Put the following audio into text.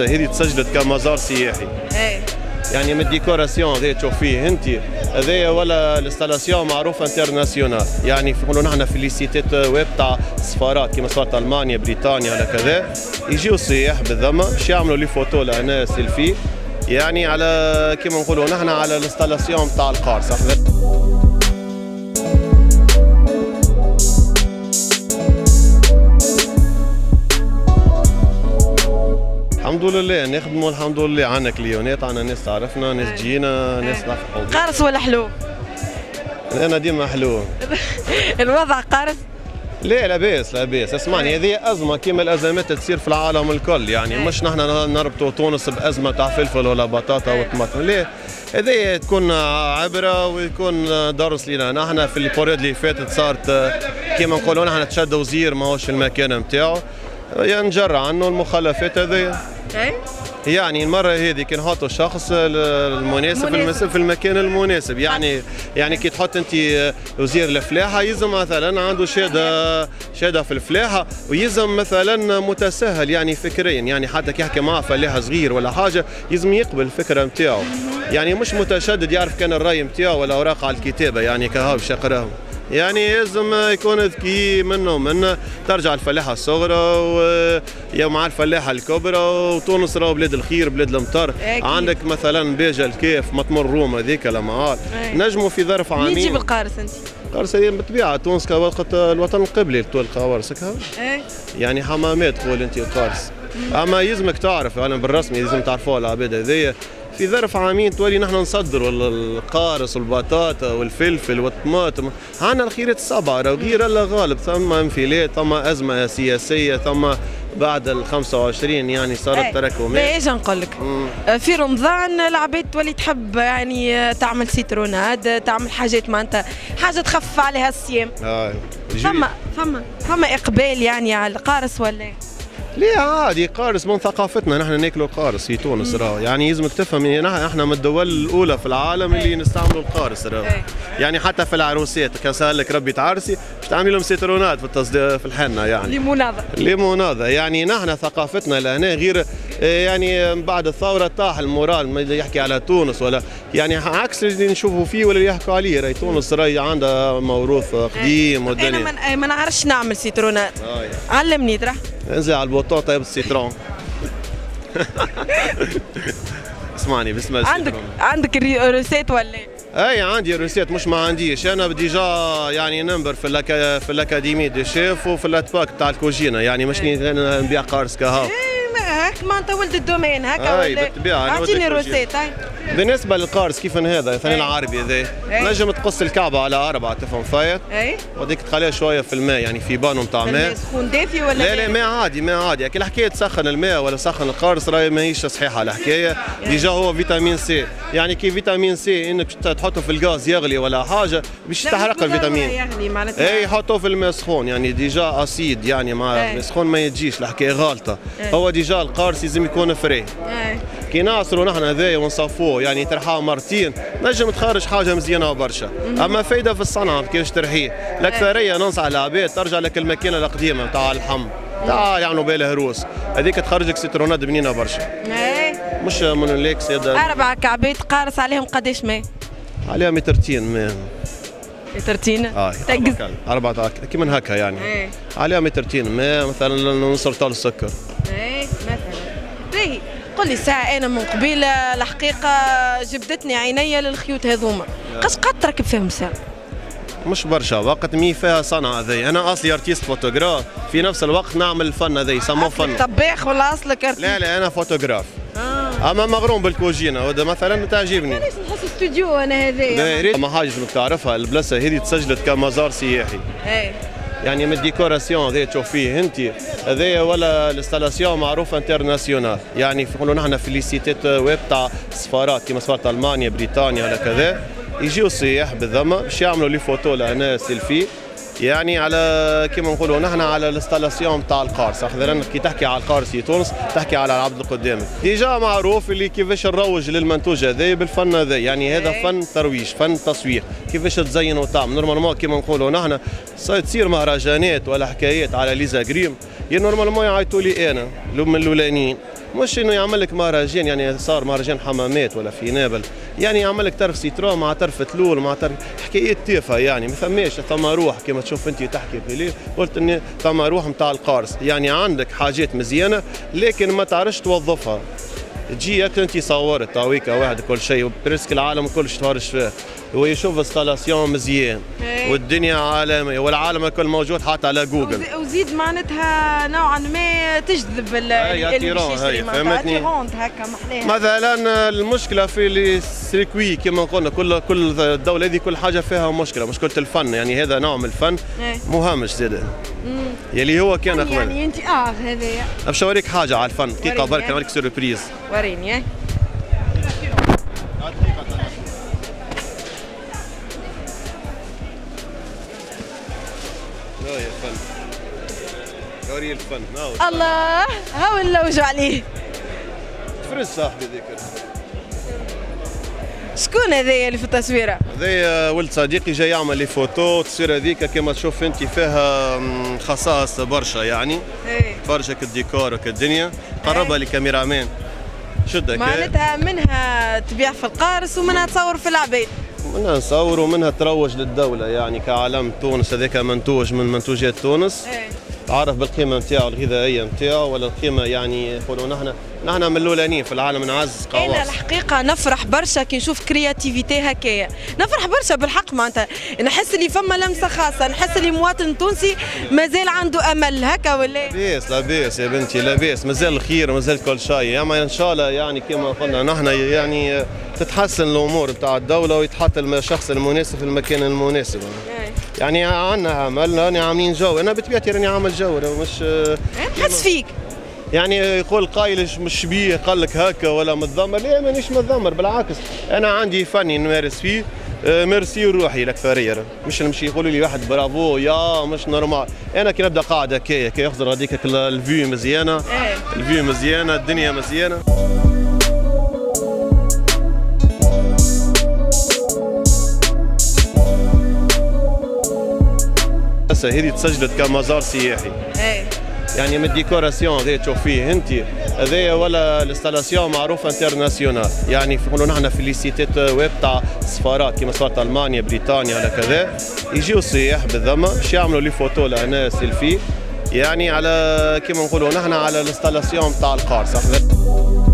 المؤسسه هذه تسجلت كمزار سياحي. اي يعني من الديكوراسيون هذا تشوف فيه انت هذايا ولا الانستالاسيون معروفه انترناسيونال، يعني نقولوا نحن في لي سيتات ويب تاع السفارات كيما سفاره المانيا بريطانيا هكذا، يجيو السياح بالذمه باش يعملوا لي فوتو لهنا سيلفي، يعني على كيما نقولوا نحن على الانستالاسيون تاع القارص. الحمد لله نخدموا الحمد لله، عنا كليونات، عنا ناس تعرفنا، ناس جينا، ناس تعرفوا. قارص ولا حلو؟ انا ديما حلو. الوضع قارص؟ لا لاباس لاباس، اسمعني هذه ازمه كيما الازمات تصير في العالم الكل، يعني مش نحن نربطوا تونس بازمه تاع فلفل ولا بطاطا وطماطم، لا هذه تكون عبره ويكون درس لنا. نحن في البوريود اللي فاتت صارت كيما نقولوا نحن تشد وزير ماهوش في المكان نتاعو، ينجر عنه المخالفات هذيا. يعني المره هذه كي نحطوا الشخص المناسب في المكان المناسب، يعني كي تحط انت وزير الفلاحه يلزم مثلا عنده شهاده في الفلاحه، ويلزم مثلا متساهل يعني فكريا، يعني حتى كي يحكي مع فلاح صغير ولا حاجه يلزم يقبل الفكره نتاعو، يعني مش متشدد يعرف كان الراي نتاعو ولا اوراق على الكتابه يعني كهو باش يقراهم، يعني لازم يكون ذكي منه ترجع الفلاحه الصغرى ومع الفلاحه الكبرى. وتونس راهو بلاد الخير بلاد المطر، عندك مثلا باجه الكيف مطمر روم هذيك لمعار نجموا في ظرف عامين. مين تجيب القارص انت؟ القارص هي بالطبيعه تونس كوقت الوطن القبلي القوارص يعني حمامات تقول انت القارص، اما يلزمك تعرف يعني بالرسم لازم تعرفوها العباد هذيا. في ظرف عامين تولي نحن نصدروا القارص والبطاطا والفلفل والطماطم، عندنا الخيرات السبعه غير الله غالب، ثم انفلات، ثم ازمه سياسيه، ثم بعد ال 25 يعني صارت تراكمات. ايش نقول لك؟ في رمضان العباد تولي تحب يعني تعمل سيتروناد، تعمل حاجات معناتها حاجه تخفف عليها الصيام. فما اقبال يعني على القارص ولا؟ ليه عادي قارص من ثقافتنا، نحن ناكلوا القارص في تونس راهو، يعني لازمك تفهم احنا من الدول الاولى في العالم اللي نستعملوا القارص راهو، يعني حتى في العروسات كسالك ربي تعرسي باش تعمل لهم سيتروناد في الحنه، يعني ليموناضة، يعني نحن ثقافتنا لهنا غير، يعني من بعد الثوره طاح المورال ما يحكي على تونس ولا، يعني عكس اللي نشوفوا فيه ولا اللي يحكوا عليه، راهي تونس راهي عندها موروث قديم والدنيا. انا ما نعرفش نعمل سيتروناد، علمني ترى انزل على البوطون طيب السيترون. اسمعني بسم الله. عندك الروسيت ولا؟ اي عندي روسيت، مش ما عنديش، انا ديجا يعني نمبر في الاكاديمي دي شيف وفي الاتباك تاع الكوجينه، يعني مش نبيع قارص كهو. هاك معناتها ولد الدومين هكا. اي بالطبيعه اعطيني روسيت. بالنسبه للقارص كيف هذا الثاني العربي هذا نجم تقص الكعبه على اربعه تفهم فيا، وديك تخليها شويه في الماء يعني في بانو نتاع ماء. الماء سخون دافي ولا؟ لا ماء عادي، كي الحكايه تسخن الماء ولا تسخن القارص راهي ماهيش صحيحه الحكايه، ديجا هو فيتامين سي، يعني كي فيتامين سي انك تحطه في الغاز يغلي ولا حاجه باش تحرق الفيتامين. يغلي معناتها اي يحطوه في الماء سخون، يعني ديجا اسيد يعني مع الماء سخون ما يجيش الحكايه غالطه، هو ديجا القارص لازم يكون فري. كي نعصروا نحن هذايا ونصفوه يعني ترحاه مرتين نجم تخرج حاجه مزيانه برشا، اما فايده في الصنعه كيفاش ترحيه، الاكثريه ننصح العباد ترجع لك الماكينه القديمه نتاع اللحم تاع يعملوا بالها هروس، هذيك تخرج لك سيتروناد بنينه برشا. مش من الليكس يدا. اربع كعبات قارص عليهم قداش ماء؟ عليهم مترتين ماء. مترتين؟ تقز 4 كيما هكا يعني. عليها مترتين ماء مثلا نص رطل سكر. مثلا. قل لي ساعة أنا من قبيل الحقيقة جبدتني عينيا للخيوط هذوما، قد تركب فيهم ساعة؟ مش برشا وقت مي فيها صنعة هذي، أنا أصلي أرتيست فوتوغراف، في نفس الوقت نعمل الفن هذي يسموه فن. طباخ ولا أصلك أرتيست؟ لا أنا فوتوغراف. أما مغروم بالكوجينة مثلا تعجبني. علاش نحس استوديو أنا هذايا؟ أما حاجة لازمك تعرفها البلاصة هذي تسجلت كمزار سياحي. يعني من الديكوراسيون هذا تشوف فيه انت هذايا ولا الانستالاسيون معروفه انترناسيونال، يعني نقولوا نحن في لي سيتات ويب تاع السفارات كيما سفاره المانيا بريطانيا هكذا، يجيو السياح بالذمه باش يعملوا لي فوتو لهنا سيلفي، يعني على كيما نقولوا نحن على الانستالاسيون تاع القارص، احنا كي تحكي على القارص في تونس تحكي على العبد اللي قدامك، ديجا معروف اللي كيفاش نروج للمنتوج هذايا بالفن هذا، يعني هذا فن ترويج، فن تسويق، كيفاش تزين وتعمل، نورمالمون كيما نقولوا نحن تصير مهرجانات ولا حكايات على ليزاغريم، يا نورمالمون يعيطوا لي انا من الاولانيين، مش انه يعمل لك مهرجان، يعني صار مهرجان حمامات ولا في نابل، يعني يعمل لك طرف سيترون مع طرف تلول مع طرف حكايات تافهه، يعني ما فماش ثما روح كما تشوف انت تحكي بلي قلت اني ثما روح نتاع القارص، يعني عندك حاجات مزيانه لكن ما تعرفش توظفها. تجي انت صورت تاويكا واحد كل شيء برسك العالم كلش تفرج فيه ويشوف انستالاسيون مزيان والدنيا عالميه والعالم الكل موجود حتى على جوجل، وزيد معناتها نوعا ما تجذب الشيء فهمتني هكا محلاها. مثلا المشكله في السيركوي كما قلنا كل الدوله هذه كل حاجه فيها مشكله الفن، يعني هذا نوع من الفن مهمش زاد يلي هو كان اخويا. يعني انت هذايا باش نوريك حاجه على الفن دقيقه برك نوريك سوربريز. وريني وري الفن. الله هاو اللوج عليه تفرز صاحبي ذيك. شكون هذايا اللي في التصويره؟ هذايا ولد صديقي جاي يعمل لي فوتو. التصويره هذيك كما تشوف انت فيها خصائص برشا، يعني فرجك الديكور وكالدنيا قربها للكاميرا مان شدك معناتها منها تبيع في القارص ومنها تصور في العباد، منها نصور ومنها تروج للدوله، يعني كعلم تونس هذاك منتوج من منتوجات تونس. تعرف بالقيمه نتاعو الغذائيه نتاعو ولا القيمه، يعني يقولوا نحن من الاولانيين في العالم نعز قواص. انا الحقيقه نفرح برشا كي نشوف كرياتيفيتي هكايا، نفرح برشا بالحق، معناتها نحس اللي فما لمسه خاصه، نحس اللي مواطن تونسي مازال عنده امل هكا ولا لاباس. لاباس يا بنتي لاباس، مازال الخير مازال كل شيء، اما ان شاء الله يعني كما قلنا نحن يعني تتحسن الامور نتاع الدوله ويتحط الشخص المناسب في المكان المناسب. يعني عندنا امل، راني عاملين جو، انا بطبيعتي راني عامل جو مش نحس فيك. يعني يقول قايل مش شبيه قال لك هكا ولا متذمر، لا مانيش متذمر بالعكس، انا عندي فني نمارس فيه، ميرسي روحي الاكثريه، مش نمشي يقولوا لي واحد برافو يا مش نورمال، انا كي نبدا قاعد هكايا كي يخزر هذيك الفيو مزيانه، الفيو مزيانه، الدنيا مزيانه. هذه تسجلت كمزار سياحي. يعني من الديكوراسيون هذا تشوف فيه انت هذايا ولا الانستالاسيون معروفه انترناسيونال، يعني نقولوا نحن في لي سيتات ويب تاع السفارات كيما سفاره المانيا بريطانيا ولا كذا، يجيو السياح بالذمه باش يعملوا لي فوتو لهنا سيلفي، يعني على كيما نقولوا نحن على الانستالاسيون تاع القارص.